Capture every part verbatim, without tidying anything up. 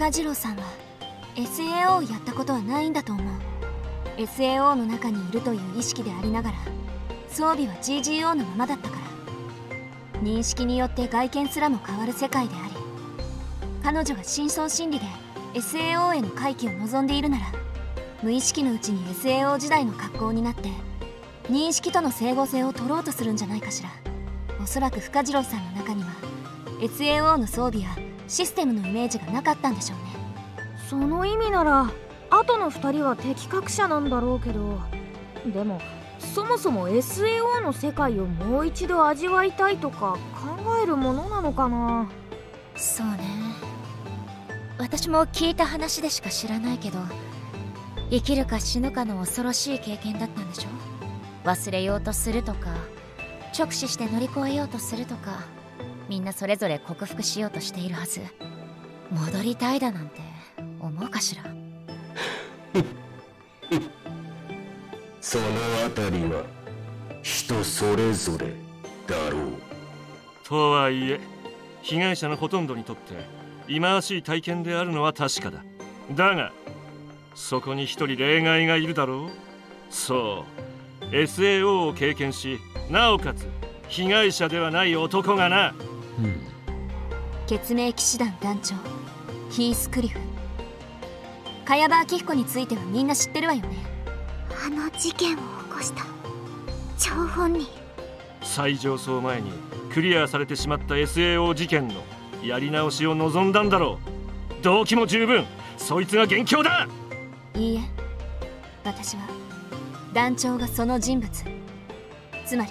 中次郎さんは エスエーオー をやったことはないんだと思う。 エスエーオー の中にいるという意識でありながら装備は ジージーオー のままだったから、認識によって外見すらも変わる世界であり、彼女が深層心理で エスエーオー への回帰を望んでいるなら、無意識のうちに エスエーオー 時代の格好になって認識との整合性を取ろうとするんじゃないかしら。おそらく深次郎さんの中には エスエーオー の装備やシステムのイメージがなかったんでしょうね。その意味なら後のふたりは的確者なんだろうけど、でもそもそも エスエーオー の世界をもう一度味わいたいとか考えるものなのかな。そうね、私も聞いた話でしか知らないけど、生きるか死ぬかの恐ろしい経験だったんでしょ。忘れようとするとか直視して乗り越えようとするとか、みんなそれぞれ克服しようとしているはず。戻りたいだなんて思うかしら。そのあたりは人それぞれだろう。とはいえ被害者のほとんどにとって忌まわしい体験であるのは確かだ。だがそこに一人例外がいるだろう。そう エスエーオー を経験し、なおかつ被害者ではない男がな。うん、血明騎士団団長ヒースクリフ。茅場明彦についてはみんな知ってるわよね。あの事件を起こした張本人。再上層前にクリアされてしまった エスエーオー 事件のやり直しを望んだんだろう。動機も十分、そいつが元凶だ。いいえ、私は団長がその人物、つまり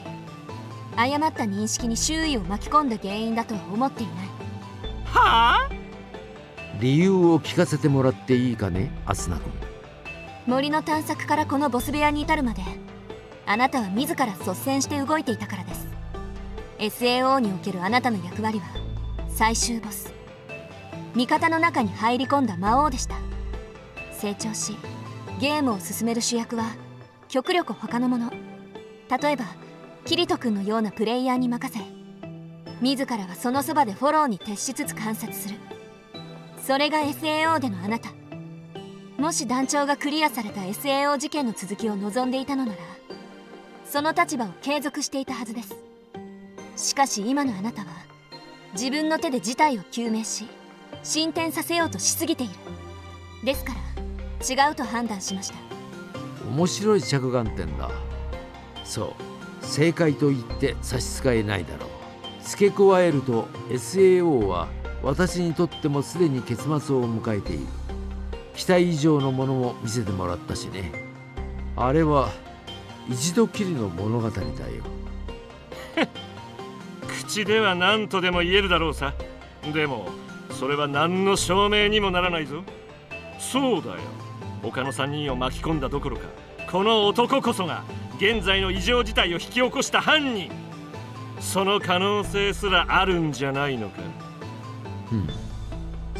誤った認識に周囲を巻き込んだ原因だとは思っていない。はあ？理由を聞かせてもらっていいかね、アスナ君。森の探索からこのボス部屋に至るまで、あなたは自ら率先して動いていたからです。 エスエーオー におけるあなたの役割は最終ボス、味方の中に入り込んだ魔王でした。成長しゲームを進める主役は極力他のもの、例えばキリト君のようなプレイヤーに任せ、自らはそのそばでフォローに徹しつつ観察する。それが エスエーオー でのあなた。もし団長がクリアされた エスエーオー 事件の続きを望んでいたのなら、その立場を継続していたはずです。しかし今のあなたは自分の手で事態を究明し進展させようとしすぎている。ですから違うと判断しました。面白い着眼点だ。そう、正解と言って差し支えないだろう。付け加えると エスエーオー は私にとってもすでに結末を迎えている。期待以上のものも見せてもらったしね。あれは一度きりの物語だよ。口では何とでも言えるだろうさ。でもそれは何の証明にもならないぞ。そうだよ、他のさんにんを巻き込んだどころか、この男こそが現在の異常事態を引き起こした犯人。その可能性すらあるんじゃないのか。うん、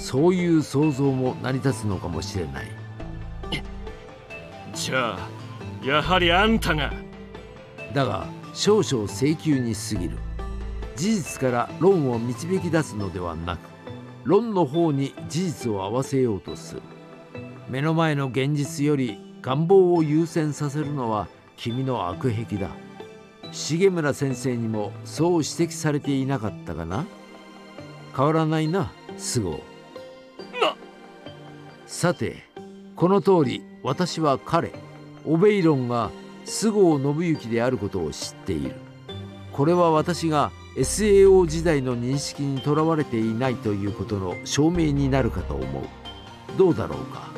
そういう想像も成り立つのかもしれない。じゃあやはりあんたが。だが少々請求に過ぎる。事実から論を導き出すのではなく、論の方に事実を合わせようとする。目の前の現実より願望を優先させるのは君の悪癖だ。重村先生にもそう指摘されていなかったかな。変わらないな、すごな。さて、この通り私は彼オベイロンが菅生信行であることを知っている。これは私がエスエーオー 時代の認識にとらわれていないということの証明になるかと思う。どうだろうか。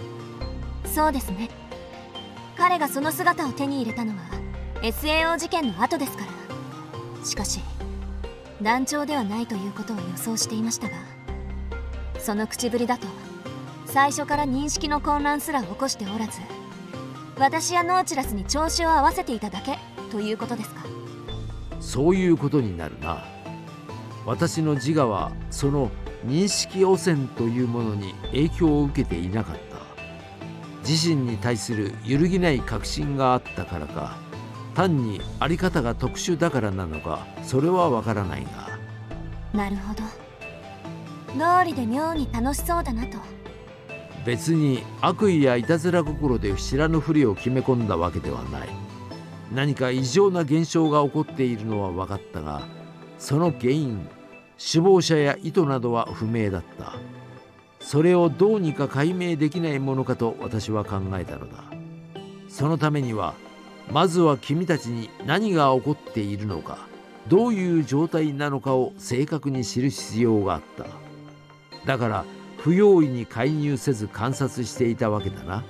そうですね、彼がその姿を手に入れたのは エスエーオー 事件の後ですから。しかし団長ではないということを予想していましたが、その口ぶりだと最初から認識の混乱すら起こしておらず、私やノーチラスに調子を合わせていただけということですか。そういうことになるな。私の自我はその認識汚染というものに影響を受けていなかった。自身に対する揺るぎない確信があったからか、単にあり方が特殊だからなのか、それはわからないが。なるほど、道理で妙に楽しそうだなと別に悪意やいたずら心で知らぬふりを決め込んだわけではない。何か異常な現象が起こっているのは分かったが、その原因、首謀者や意図などは不明だった。それをどうにか解明できないものかと私は考えたのだ。そのためにはまずは君たちに何が起こっているのか、どういう状態なのかを正確に知る必要があった。だから不用意に介入せず観察していたわけだな。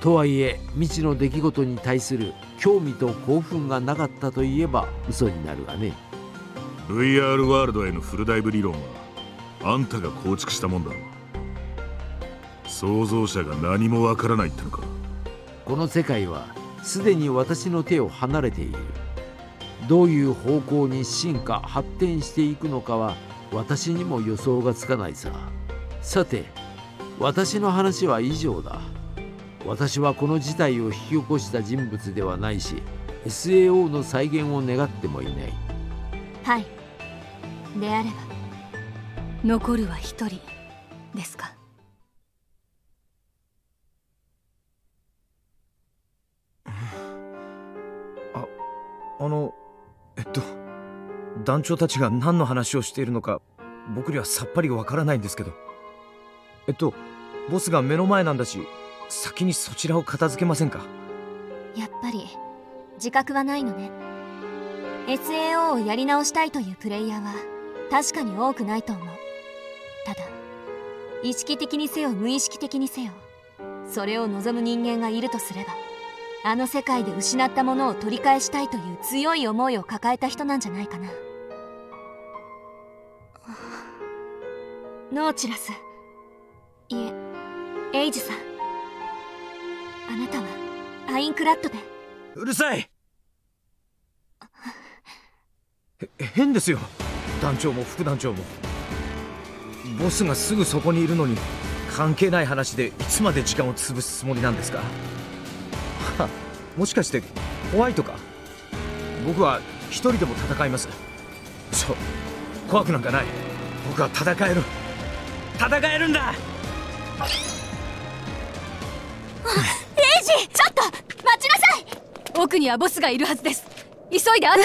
とはいえ未知の出来事に対する興味と興奮がなかったといえば嘘になるがね。 ブイアール ワールドへのフルダイブ理論はあんたが構築したもんだろ。創造者が何もわからないってのか。この世界はすでに私の手を離れている。どういう方向に進化発展していくのかは私にも予想がつかないさ。さて、私の話は以上だ。私はこの事態を引き起こした人物ではないし、 エスエーオー の再現を願ってもいない。はい、であれば残るは一人ですか。あ、あのえっと団長たちが何の話をしているのか僕にはさっぱりわからないんですけど。えっとボスが目の前なんだし、先にそちらを片付けませんか。やっぱり自覚はないのね。 エスエーオー をやり直したいというプレイヤーは確かに多くないと思う。ただ意識的にせよ無意識的にせよ、それを望む人間がいるとすれば、あの世界で失ったものを取り返したいという強い思いを抱えた人なんじゃないかな。ノーチラス、いえエイジさん、あなたはアインクラッドで。うるさい。変ですよ、団長も副団長も。ボスがすぐそこにいるのに関係ない話でいつまで時間を潰すつもりなんですか。もしかして怖いとか。僕は一人でも戦います。そう、怖くなんかない。僕は戦える、戦えるんだ。エイジ、ちょっと待ちなさい。奥にはボスがいるはずです。急いで後を。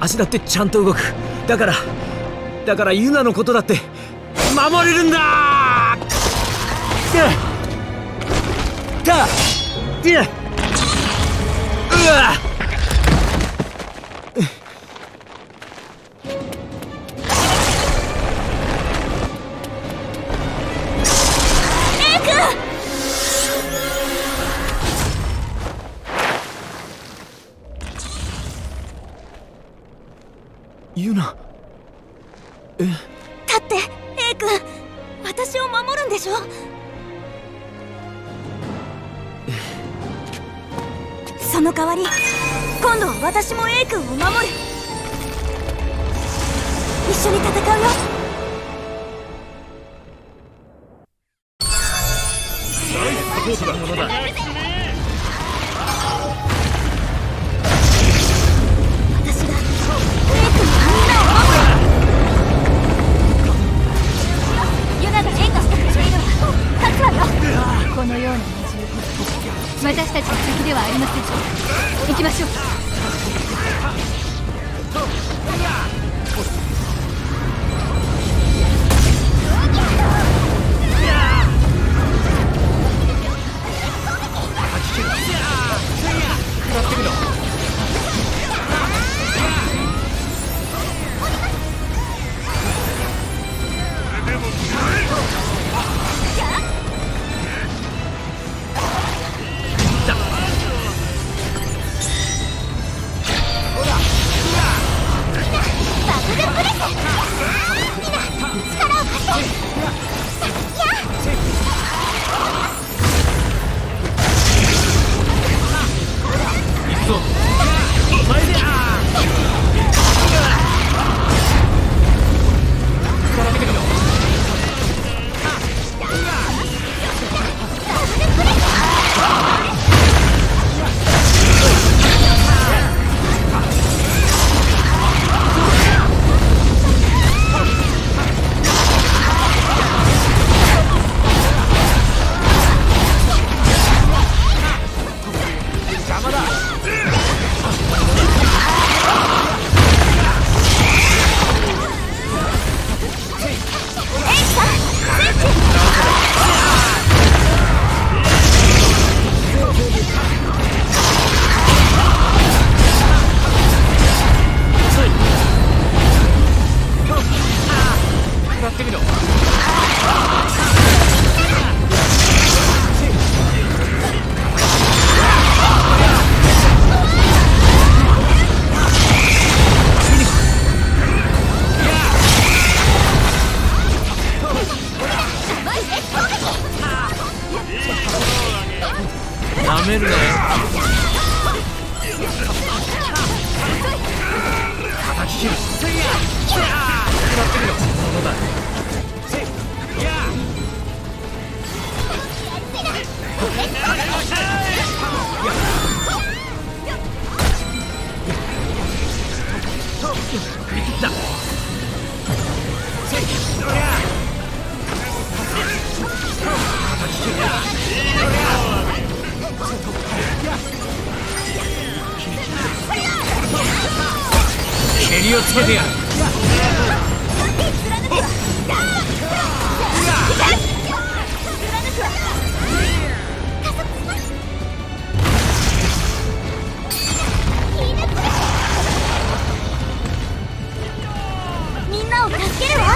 足だってちゃんと動く。だからだからユナのことだって守れるんだ。舐めるなよ。叩き切る。蹴りをつけてやる。みんなを助けるわ。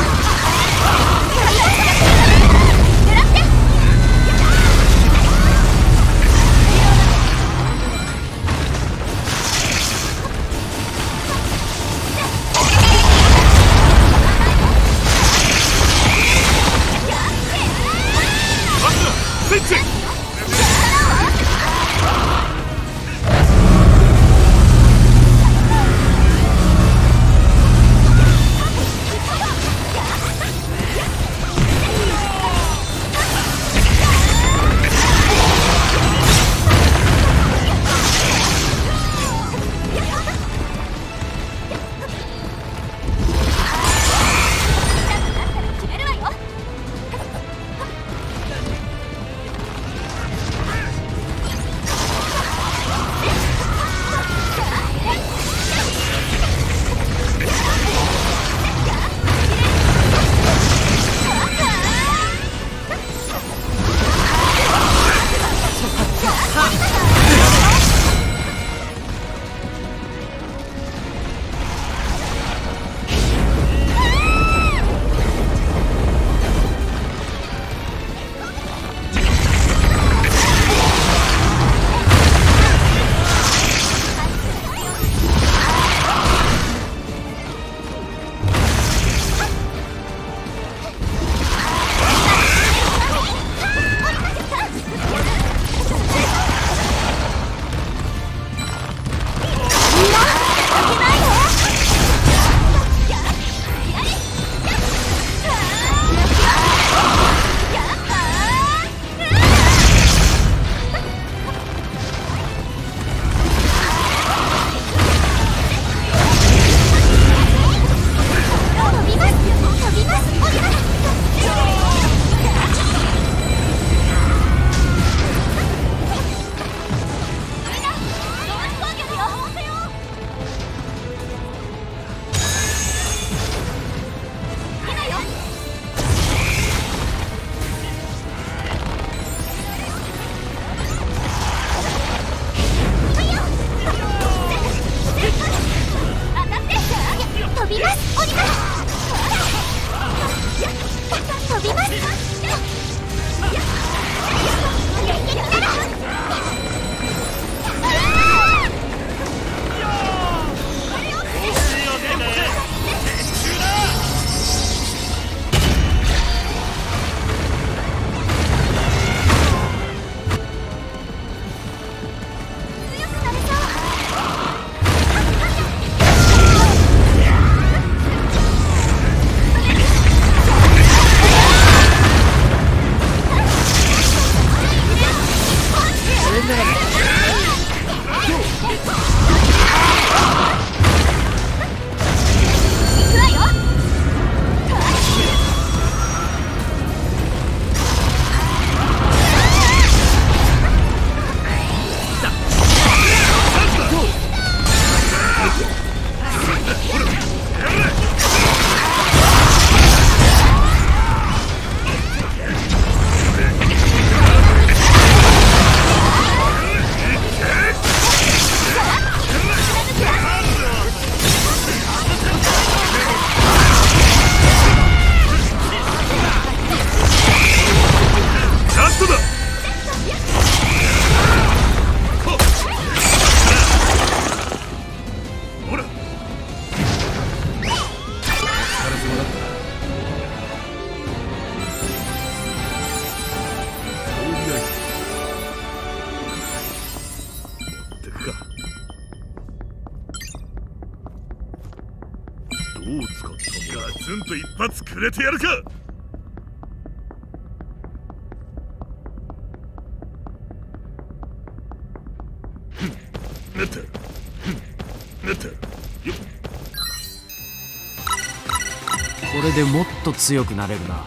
んと一発くれてやるか。なったなったよっ。これでもっと強くなれるな。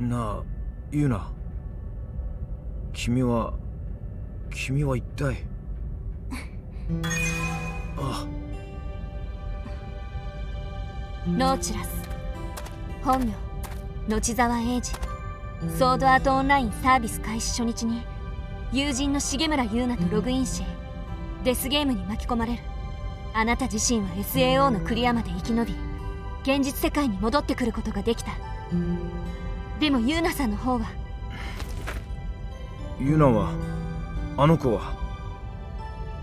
なあ、ユウナ、君は君は一体ああ、ノーチラス、本名後沢英二、ソードアートオンラインサービス開始初日に友人の重村優奈とログインし、デスゲームに巻き込まれる。あなた自身は エスエーオー のクリアまで生き延び、現実世界に戻ってくることができた。でもユウナさんの方は、ユウナは、あの子は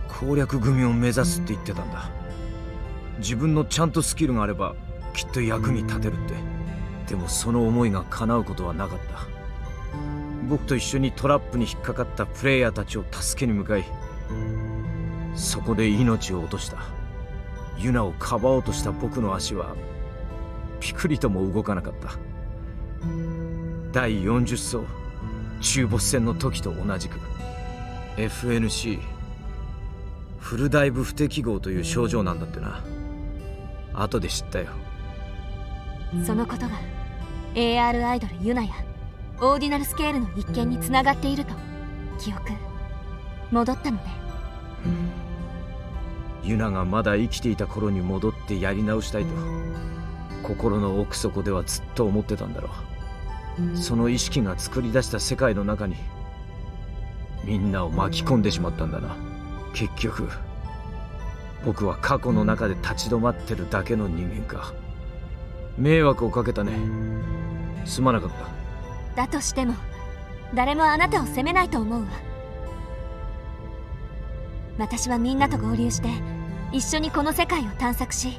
攻略組を目指すって言ってたんだ。自分のちゃんとスキルがあればきっと役に立てるって。でもその思いが叶うことはなかった。僕と一緒にトラップに引っかかったプレイヤーたちを助けに向かい、そこで命を落とした。ユウナをかばおうとした僕の足はピクリとも動かなかった。だいよんじゅう層中ボス戦の時と同じく エフエヌシー フルダイブ不適合という症状なんだってな。後で知ったよ。そのことが エーアール アイドルユナやオーディナルスケールの一件につながっていると。記憶戻ったのね。ユナがまだ生きていた頃に戻ってやり直したいと心の奥底ではずっと思ってたんだろう。その意識が作り出した世界の中にみんなを巻き込んでしまったんだな。結局僕は過去の中で立ち止まってるだけの人間か。迷惑をかけたね。すまなかった。だとしても誰もあなたを責めないと思うわ。私はみんなと合流して一緒にこの世界を探索し、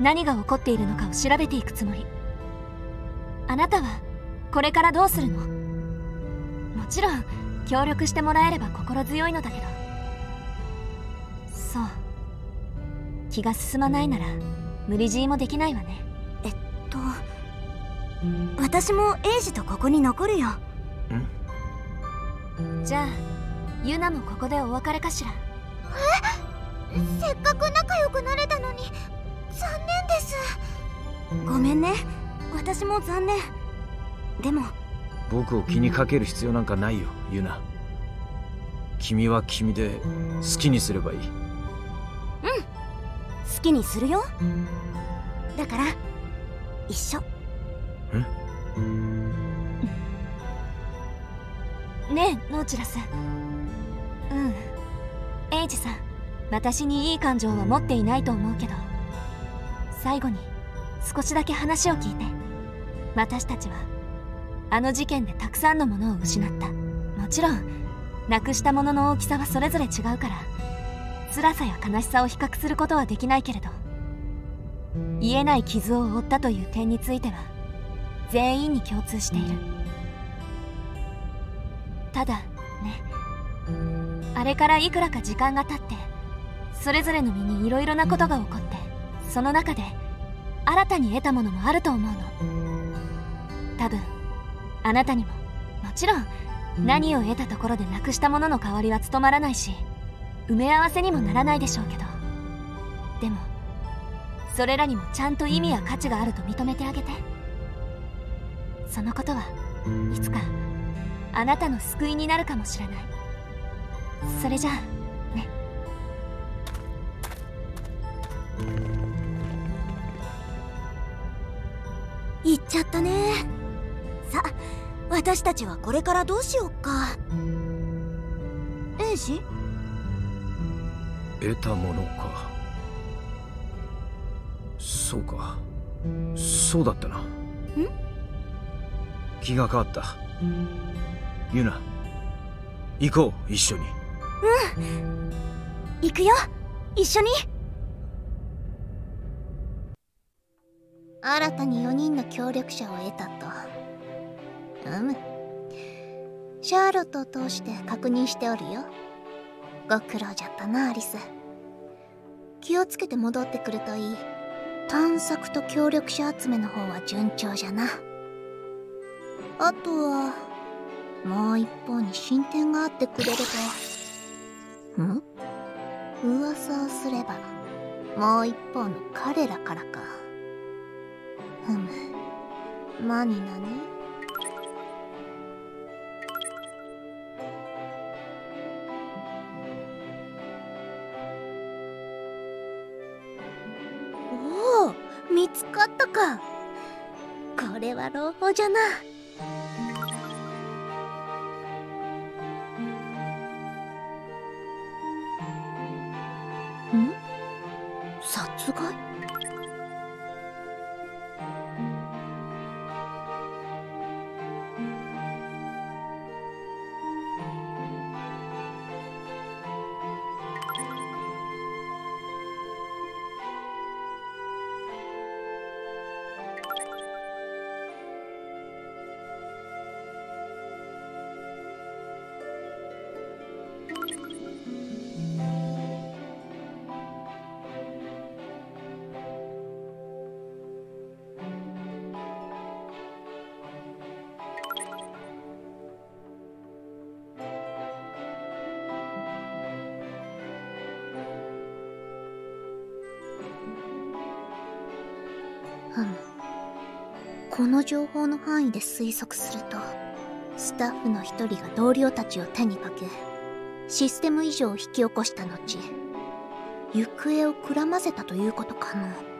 何が起こっているのかを調べていくつもり。あなたはこれからどうするの？もちろん協力してもらえれば心強いのだけど、そう、気が進まないなら無理強いもできないわね。えっと私もエイジとここに残るよ。ん？じゃあユナもここでお別れかしら。え？せっかく仲良くなれたのに残念です。ごめんね、私も残念。でも僕を気にかける必要なんかないよ、ユナ。君は君で好きにすればいい。うん、好きにするよ。だから一緒。え？ねえノーチラス、うんエイジさん、私にいい感情は持っていないと思うけど、最後に少しだけ話を聞いて。私たちはあの事件でたくさんのものを失った。もちろんなくしたものの大きさはそれぞれ違うから、辛さや悲しさを比較することはできないけれど、癒えない傷を負ったという点については全員に共通している。ただね、あれからいくらか時間が経って、それぞれの身にいろいろなことが起こって、その中で新たに得たものもあると思うの。多分あなたにももちろん何を得たところでなくしたものの代わりは務まらないし、埋め合わせにもならないでしょうけど、でもそれらにもちゃんと意味や価値があると認めてあげて。そのことはいつかあなたの救いになるかもしれない。それじゃあね。行っちゃったね。さあ、私たちはこれからどうしようか。エイジ？得たものか。そうか、そうだったな。ん？気が変わった。ユナ、行こう一緒に。うん。行くよ、一緒に。新たによにんの協力者を得たと。うむ、シャーロットを通して確認しておるよ。ご苦労じゃったな、アリス。気をつけて戻ってくるといい。探索と協力者集めの方は順調じゃな。あとはもう一方に進展があってくれれば。ん？噂をすればもう一方の彼らからか。ふむ、何何？おお、見つかったか。これは朗報じゃな。殺害？この情報の範囲で推測すると、スタッフの一人が同僚たちを手にかけ、システム異常を引き起こした後、行方をくらませたということかの。